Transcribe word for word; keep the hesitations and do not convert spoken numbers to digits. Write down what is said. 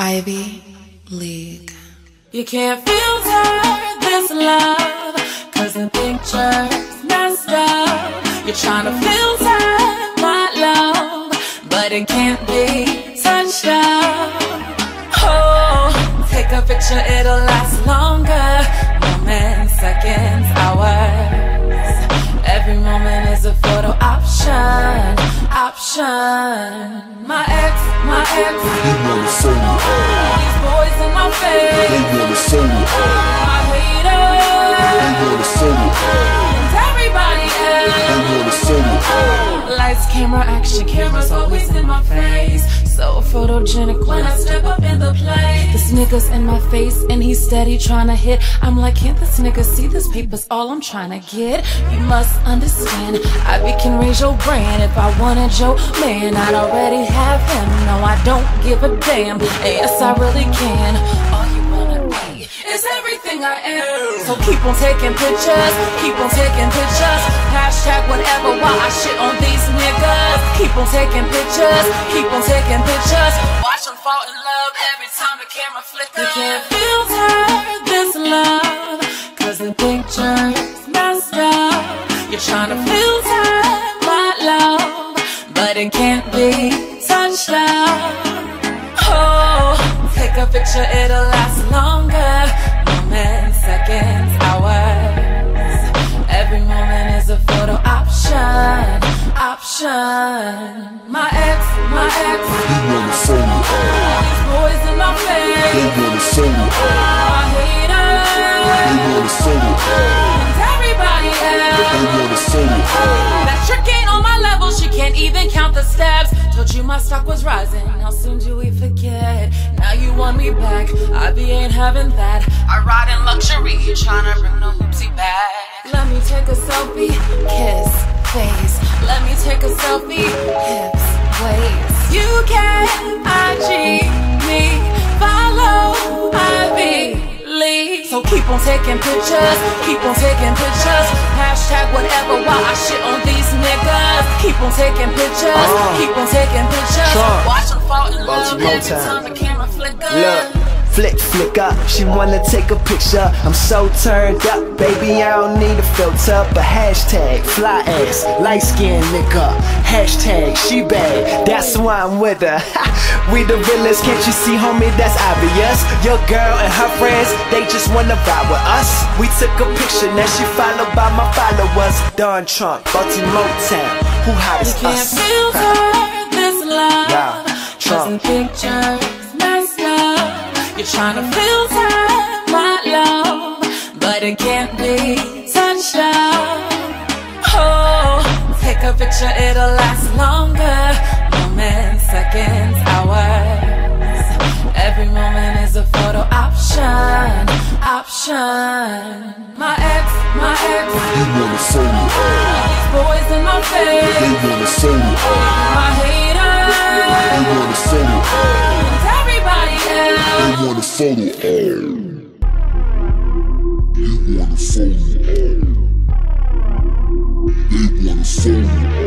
Ivy League. You can't filter this love, cause the picture's messed up. You're trying to filter my love, but it can't be touched up. Oh, take a picture, it'll last longer. Moments, seconds, hours. Every moment is a photo option. Option. My ex, my ex, you wanna say me all. These boys in my face, they wanna say me all. My haters, they wanna say me all. And everybody else, they wanna say me all. Lights, camera, action, cameras always in my face. So photogenic when I step up in the place. This nigga's in my face and he's steady trying to hit. I'm like, can't this nigga see this paper's all I'm trying to get? You must understand, Ivy can raise your brand. If I wanted your man, I'd already have him. No, I don't give a damn. Yes, I really can. All you wanna be is everything I am. So keep on taking pictures, keep on taking pictures. Hashtag whatever while I shit on these niggas. Keep on taking pictures, keep on taking pictures. Watch them fall in love every time the camera flickers. You can't filter this love, cause the picture's messed up. You're trying to filter my love, but it can't be touched up. Oh, take a picture, it'll last longer. Moments, seconds, hours. Every moment is a photo option. Option. My ex, my ex, you wanna say me all. These boys in my face, they wanna say me all. My haters, they wanna say me all. And everybody else, they wanna say me all. That trick ain't on my level, she can't even count the steps. Told you my stock was rising, how soon do we forget? Now you want me back, Ivy ain't having that. I ride in luxury, you're trying to bring the hoopsie back. Let me take a selfie, kiss, face. Let me take a selfie, hips, waist. You can I G me, follow Ivy League. So keep on taking pictures, keep on taking pictures. Hashtag whatever while I shit on these niggas. Keep on taking pictures, uh, keep on taking pictures. Sure. Watch them fall in love every time the camera flickers. Look. Flick, flick up, she wanna take a picture. I'm so turned up, baby, I don't need a filter. But hashtag fly ass, light skin nigga. Hashtag she bad, that's why I'm with her. We the realest, can't you see, homie, that's obvious. Your girl and her friends, they just wanna vibe with us. We took a picture, now she followed by my followers. Don Trump, Baltimore town, who hottest us? You can't filter this love, yeah. Trump. You're trying to filter my love, but it can't be touched up. Oh, take a picture, it'll last longer. Moments, seconds, hours. Every moment is a photo option. Option. My ex, my ex, you wanna say me all. These boys in my face, they wanna say me all. My haters, they wanna say me all. You wanna follow all. You wanna follow all. They wanna follow all.